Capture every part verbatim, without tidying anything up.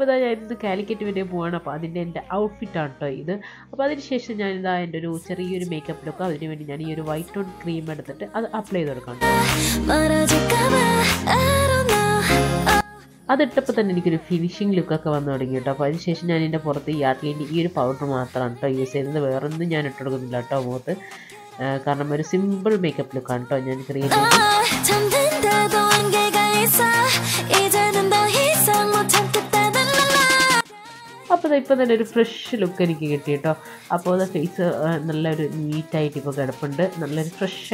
I That's the finishing look. That's the finishing look. That's the finishing look. That's the powder. That's the using the wear and the janitor. Simple makeup look. That's fresh look. The face is neat and fresh.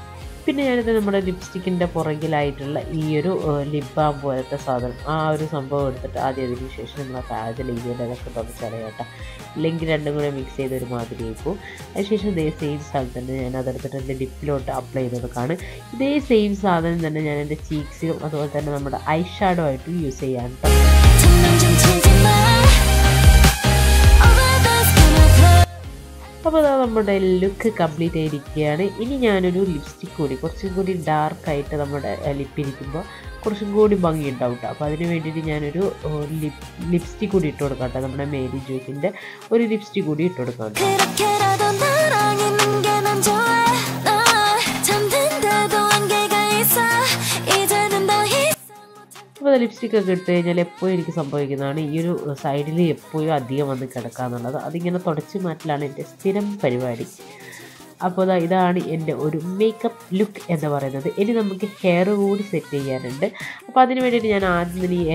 The നമ്മുടെ ലിപ്സ്റ്റിക്കിന്റെ പുറകിലായിട്ടുള്ള ഈ ഒരു lip balm പോലത്തെ സാധനം ആ ഒരു സംഭവം എടുത്തിട്ട് ആദ്യം അതിന് ശേഷം നമ്മൾ കാജൽ ഇങ്ങനെയൊക്കെ തടച്ചാലയാട്ട അല്ലെങ്കിൽ രണ്ടും കൂടി മിക്സ് ചെയ്ത് ഒരു മാതിരി ആയിപ്പോ അതിനുശേഷം ദേ സെയിം സാധനം തന്നെ ഞാൻ അതെടുത്തിട്ട് എൻ്റെ ലിപ്പിലോട്ട് അപ്ലൈ ചെയ്തെടുക്കാണ് ഇതേ സെയിം സാധനം തന്നെ ഞാൻ എൻ്റെ ചീക്സിലും അതുപോലെ തന്നെ നമ്മുടെ ഐ ഷാഡോ ആയിട്ട് യൂസ് ചെയ്യാൻ നമ്മുടെ ലുക്ക് കംപ്ലീറ്റ് ആയിരിക്കുകയാണ് ഇനി ഞാൻ ഒരു ലിപ്സ്റ്റിക് കൂടി കുറച്ചും കൂടി ഡാർക്ക് ആയിട്ട് നമ്മുടെ ലിപ്പ് ഇരിക്കുമ്പോൾ കുറച്ചും കൂടി ഭംഗി ഉണ്ടാവും ട്ടോ അപ്പോൾ അതിനു വേണ്ടിയിട്ട് ഞാൻ ഒരു ലിപ്സ്റ്റിക് കൂടി ഇട്ട് കൊടുക്കാം ട്ടോ നമ്മുടെ മേരി ജോക്കിന്റെ ഒരു ലിപ്സ്റ്റിക് കൂടി ഇട്ട് കൊടുക്കാം Lipstick is very good. I side I a makeup look. I have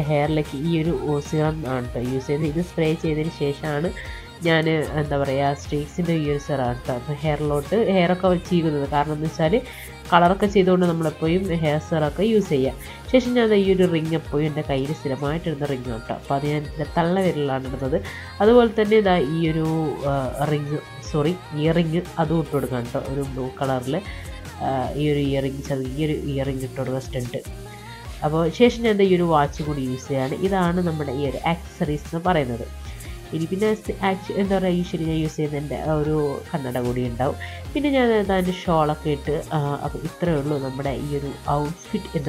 hair set. ഞാൻ എന്താ പറയാ സ്ട്രീക്സിന്റെ യൂസർ ആണ് ട്ടോ അപ്പോൾ ഹെയറിലോട്ട് ഹെയർ ഒക്കെ വെച്ചിരിക്കുന്നത് കാരണം എന്ന് വെച്ചാൽ കളർ ഒക്കെ ചെയ്തുകൊണ്ട് നമ്മൾ എപ്പോഴും ഹെയർ സെർ ഒക്കെ യൂസ് ചെയ്യാം ശേഷം ഞാൻ ഈ ഒരു റിംഗ് എപ്പോഴും എൻ്റെ കയ്യിൽ സ്ഥിരമായിട്ട് ഇടുന്ന റിംഗ് ആണ് ട്ടോ അപ്പോൾ അത് ഞാൻ തള്ള വിരലിലാണ് ഇടുന്നത് അതുപോലെ തന്നെ ദാ ഈ ഒരു റിംഗ് സോറി ഇയറിംഗ് അതും ഇട്ട് കൊടുക്കാം ട്ടോ ഒരു ബ്ലൂ കളറിൽ ഈ ഒരു ഇയറിംഗ് ചെറിയ ഒരു ഇയറിംഗ് ഇട്ട് കൊടുക്കുക സ്റ്റണ്ട് അപ്പോൾ ശേഷം ഞാൻ ഈ ഒരു വാച്ച് കൂടി യൂസ് ചെയ്യാണ് ഇതാണ് നമ്മുടെ ഈ ഒരു ആക്സസറീസ് എന്ന് പറയുന്നത് If you have a use a shawl, you can use an outfit. This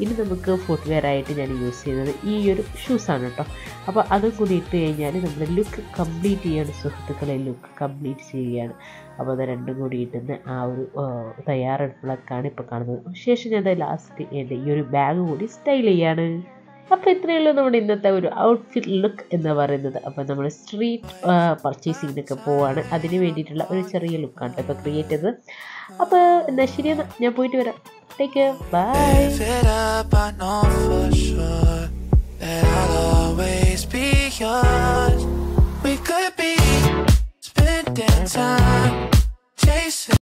is the footwear variety. This is the shoes. This look complete. look complete. This is the last bag. അപ്പോൾ ഇത്രയുള്ള നമ്മുടെ ഇന്നത്തെ ഒരു outfit look എന്ന് പറയുന്നത് അപ്പോൾ നമ്മൾ street പർച്ചേസിങ്ങിനൊക്കെ പോവാണ് അതിനു വേണ്ടിയിട്ടുള്ള ഒരു ചെറിയ ലുക്കാണ് അപ്പോൾ ക്രിയേറ്റ് ചെയ്തത് അപ്പോൾ എന്നാ ശരിയെന്നാ ഞാൻ പോയിട്ട് വരാം ടേക്ക് കെയർ ബൈ